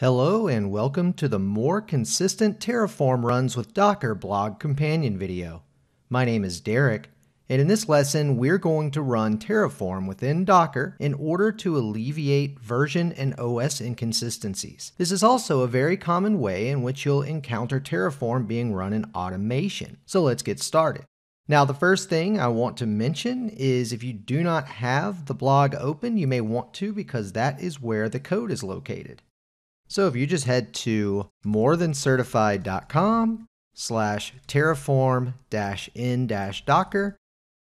Hello and welcome to the More Consistent Terraform Runs with Docker blog companion video. My name is Derek, and in this lesson we're going to run Terraform within Docker in order to alleviate version and OS inconsistencies. This is also a very common way in which you'll encounter Terraform being run in automation. So let's get started. Now, the first thing I want to mention is if you do not have the blog open, you may want to because that is where the code is located. So if you just head to morethancertified.com/terraform-in-docker,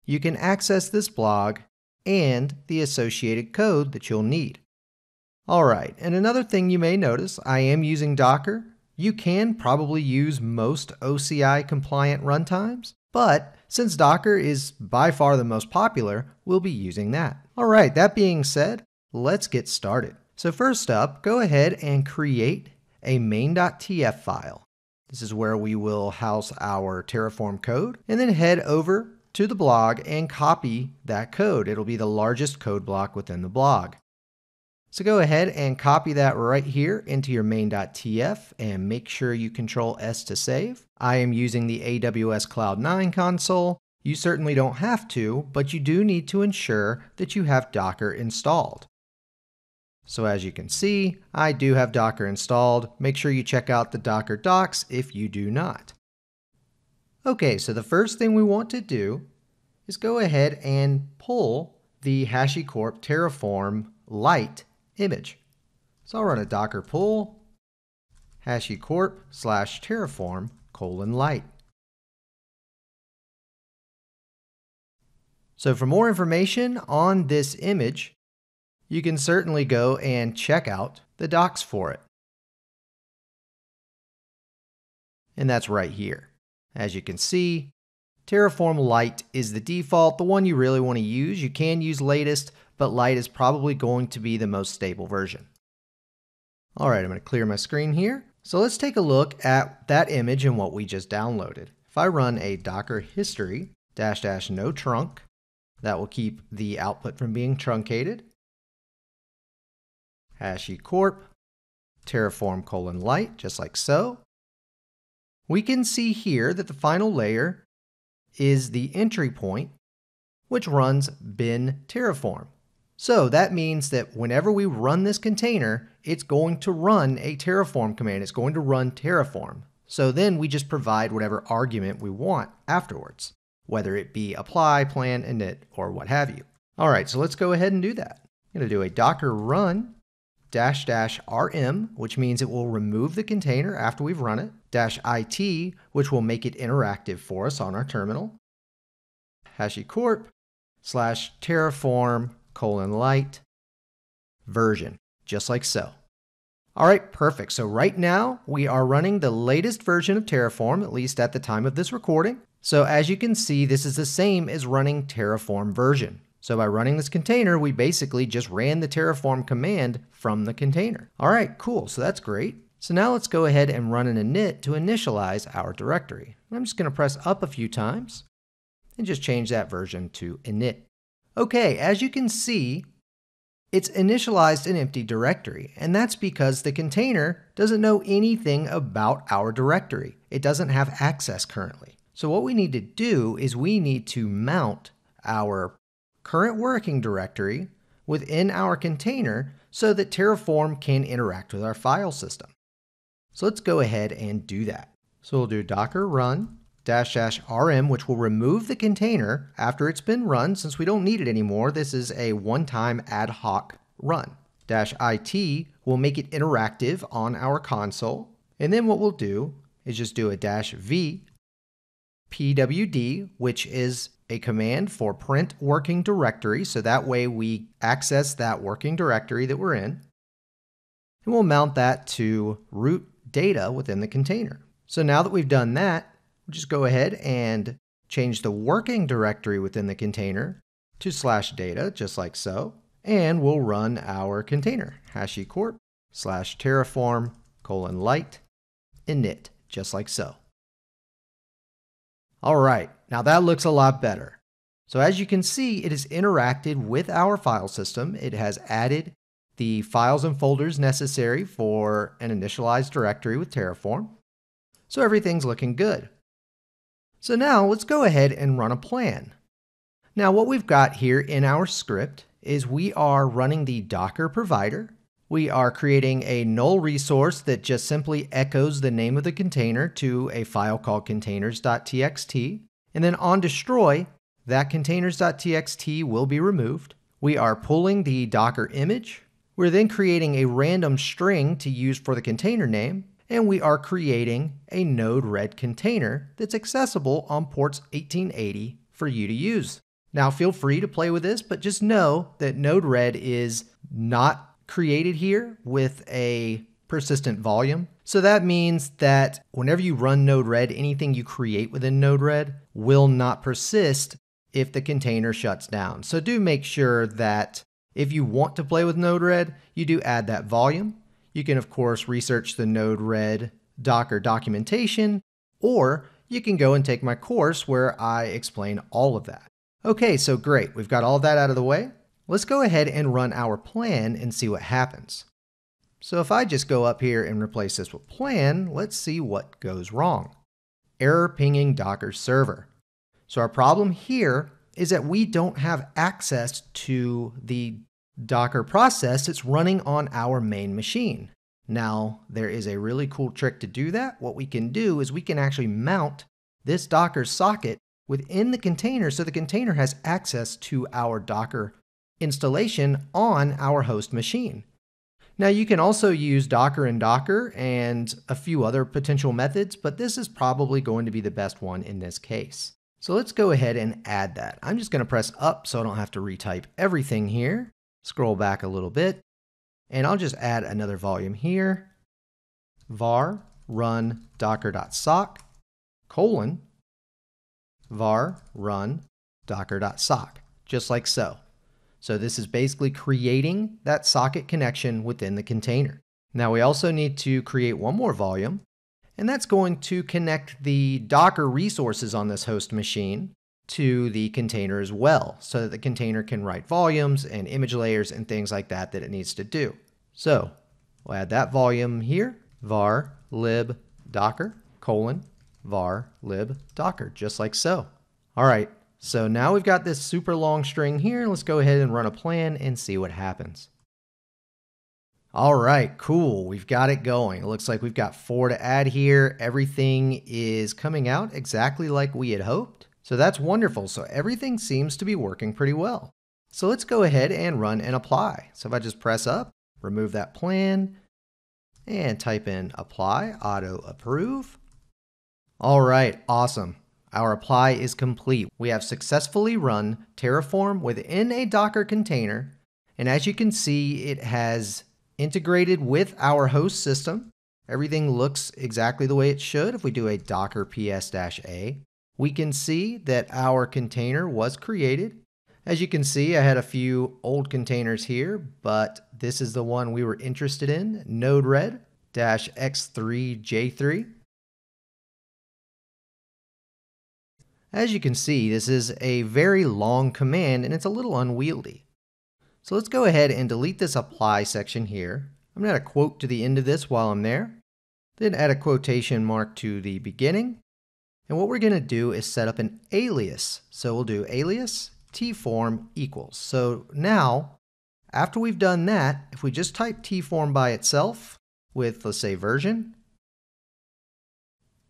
you can access this blog and the associated code that you'll need. All right, and another thing you may notice, I am using Docker. You can probably use most OCI compliant runtimes, but since Docker is by far the most popular, we'll be using that. All right, that being said, let's get started. So first up, go ahead and create a main.tf file. This is where we will house our Terraform code, and then head over to the blog and copy that code. It'll be the largest code block within the blog. So go ahead and copy that right here into your main.tf and make sure you Control S to save. I am using the AWS Cloud9 console. You certainly don't have to, but you do need to ensure that you have Docker installed. So as you can see, I do have Docker installed. Make sure you check out the Docker docs if you do not. Okay, so the first thing we want to do is go ahead and pull the HashiCorp Terraform Lite image. So I'll run a Docker pull HashiCorp/terraform::lite. So for more information on this image, you can certainly go and check out the docs for it. And that's right here. As you can see, Terraform Lite is the default, the one you really want to use. You can use latest, but Lite is probably going to be the most stable version. All right, I'm going to clear my screen here. So let's take a look at that image and what we just downloaded. If I run a Docker history --no trunc, that will keep the output from being truncated. HashiCorp Terraform::lite, just like so. We can see here that the final layer is the entry point, which runs bin Terraform. So that means that whenever we run this container, it's going to run a Terraform command. It's going to run Terraform. So then we just provide whatever argument we want afterwards, whether it be apply, plan, init, or what have you. All right, so let's go ahead and do that. I'm going to do a Docker run --rm, which means it will remove the container after we've run it, -it, which will make it interactive for us on our terminal, HashiCorp/terraform::lite version, just like so. All right, perfect. So right now we are running the latest version of Terraform, at least at the time of this recording. So as you can see, this is the same as running Terraform version. So by running this container, we basically just ran the Terraform command from the container. All right, cool, so that's great. So now let's go ahead and run an init to initialize our directory. I'm just gonna press up a few times and just change that version to init. Okay, as you can see, it's initialized an empty directory, and that's because the container doesn't know anything about our directory. It doesn't have access currently. So what we need to do is we need to mount our current working directory within our container so that Terraform can interact with our file system. So let's go ahead and do that. So we'll do Docker run --rm, which will remove the container after it's been run since we don't need it anymore. This is a one-time ad hoc run. -it will make it interactive on our console. And then what we'll do is just do a -v pwd, which is a command for print working directory, so that way we access that working directory that we're in. And we'll mount that to root data within the container. So now that we've done that, we'll just go ahead and change the working directory within the container to /data, just like so. And we'll run our container, HashiCorp/terraform::lite init, just like so. All right, now that looks a lot better. So as you can see, it has interacted with our file system. It has added the files and folders necessary for an initialized directory with Terraform. So everything's looking good. So now let's go ahead and run a plan. Now what we've got here in our script is we are running the Docker provider. We are creating a null resource that just simply echoes the name of the container to a file called containers.txt. And then on destroy, that containers.txt will be removed. We are pulling the Docker image. We're then creating a random string to use for the container name. And we are creating a Node-RED container that's accessible on ports 1880 for you to use. Now feel free to play with this, but just know that Node-RED is not created here with a persistent volume. So that means that whenever you run Node-RED, anything you create within Node-RED will not persist if the container shuts down. So do make sure that if you want to play with Node-RED, you do add that volume. You can, of course, research the Node-RED Docker documentation, or you can go and take my course where I explain all of that. Okay, so great. We've got all that out of the way. Let's go ahead and run our plan and see what happens. So if I just go up here and replace this with plan, let's see what goes wrong. Error pinging Docker server. So our problem here is that we don't have access to the Docker process that's running on our main machine. Now, there is a really cool trick to do that. What we can do is we can actually mount this Docker socket within the container so the container has access to our Docker installation on our host machine. Now you can also use Docker and Docker and a few other potential methods, but this is probably going to be the best one in this case. So let's go ahead and add that. I'm just going to press up so I don't have to retype everything here. Scroll back a little bit and I'll just add another volume here. Var run docker.sock : var run docker.sock, just like so. So this is basically creating that socket connection within the container. Now we also need to create one more volume, and that's going to connect the Docker resources on this host machine to the container as well, so that the container can write volumes and image layers and things like that that it needs to do. So we'll add that volume here, var lib docker : var lib docker, just like so. All right. So now we've got this super long string here. Let's go ahead and run a plan and see what happens. All right, cool. We've got it going. It looks like we've got 4 to add here. Everything is coming out exactly like we had hoped. So that's wonderful. So everything seems to be working pretty well. So let's go ahead and run and apply. So if I just press up, remove that plan, and type in apply, auto approve. All right, awesome. Our apply is complete. We have successfully run Terraform within a Docker container. And as you can see, it has integrated with our host system. Everything looks exactly the way it should. If we do a Docker ps-a, we can see that our container was created. As you can see, I had a few old containers here, but this is the one we were interested in, Node-RED-X3J3. As you can see, this is a very long command and it's a little unwieldy. So let's go ahead and delete this apply section here. I'm going to add a quote to the end of this while I'm there. Then add a quotation mark to the beginning. And what we're going to do is set up an alias. So we'll do alias tform equals. So now, after we've done that, if we just type tform by itself with, let's say, version,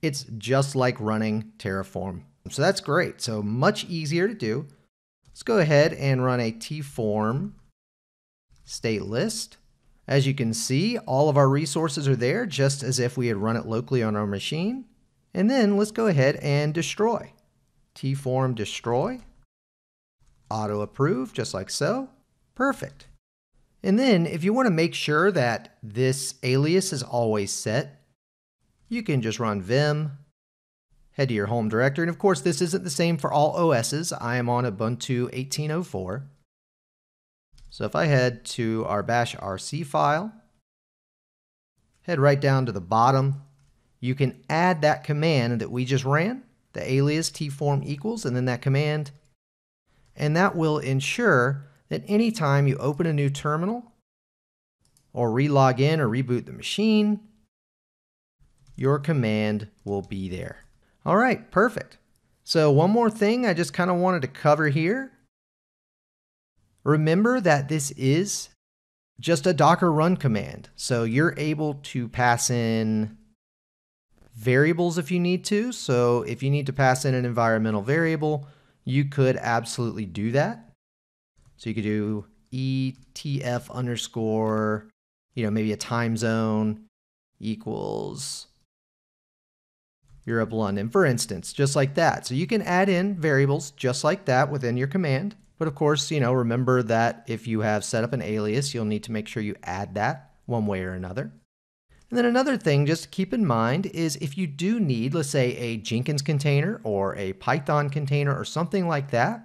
it's just like running Terraform. So that's great. So much easier to do. Let's go ahead and run a tform state list. As you can see, all of our resources are there just as if we had run it locally on our machine. And then let's go ahead and destroy. Tform destroy, auto approve, just like so. Perfect. And then if you want to make sure that this alias is always set, you can just run vim. Head to your home directory. And of course, this isn't the same for all OSs. I am on Ubuntu 1804. So if I head to our bash rc file, head right down to the bottom, you can add that command that we just ran, the alias tform equals, and then that command. And that will ensure that anytime you open a new terminal, or relog in or reboot the machine, your command will be there. All right, perfect. So one more thing I just kind of wanted to cover here. Remember that this is just a Docker run command. So you're able to pass in variables if you need to. So if you need to pass in an environmental variable, you could absolutely do that. So you could do ETF underscore, maybe a time zone equals Europe, London, for instance, just like that. So you can add in variables just like that within your command. But of course, remember that if you have set up an alias, you'll need to make sure you add that one way or another. And then another thing just to keep in mind is if you do need, let's say, a Jenkins container or a Python container or something like that,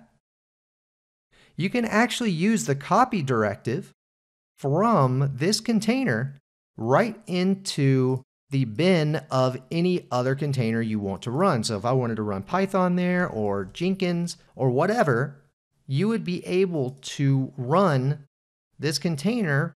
you can actually use the copy directive from this container right into the bin of any other container you want to run. So if I wanted to run Python there or Jenkins or whatever, you would be able to run this container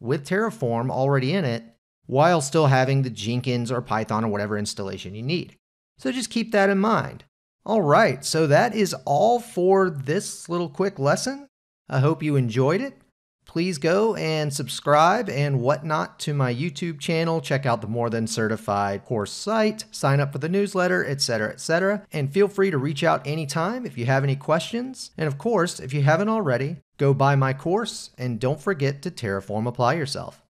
with Terraform already in it while still having the Jenkins or Python or whatever installation you need. So just keep that in mind. All right, so that is all for this little quick lesson. I hope you enjoyed it. Please go and subscribe and whatnot to my YouTube channel. Check out the More Than Certified course site, sign up for the newsletter, etc., etc. And feel free to reach out anytime if you have any questions. And of course, if you haven't already, go buy my course and don't forget to Terraform Apply yourself.